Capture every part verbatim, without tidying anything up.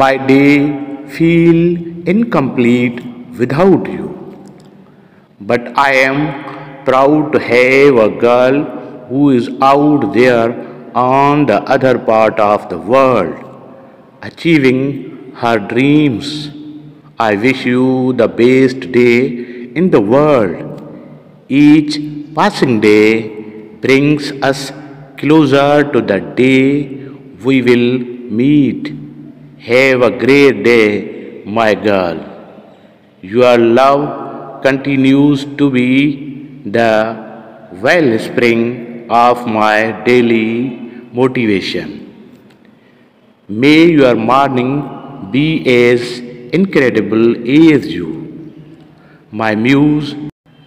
my day feel incomplete without you. But I am proud to have a girl who is out there on the other part of the world, achieving her dreams. I wish you the best day in the world. Each passing day brings us closer to the day we will meet. Have a great day, my girl. Your love continues to be the wellspring of my daily motivation. May your morning be as incredible as you, my muse.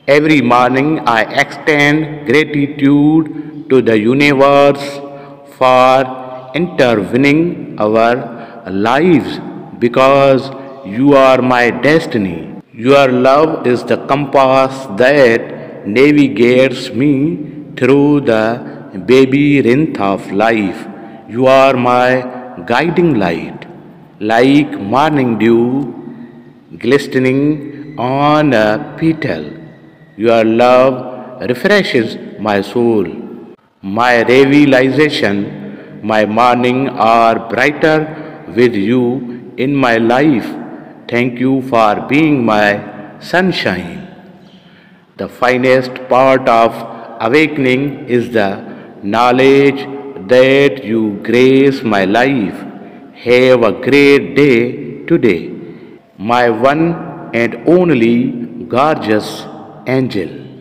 Every morning I extend gratitude to the universe for intervening our lives, because you are my destiny. Your love is the compass that navigates me through the labyrinth of life. You are my guiding light, like morning dew glistening on a petal. Your love refreshes my soul. My realization, my morning are brighter with you in my life. Thank you for being my sunshine. The finest part of awakening is the knowledge that you grace my life. Have a great day today, my one and only gorgeous angel.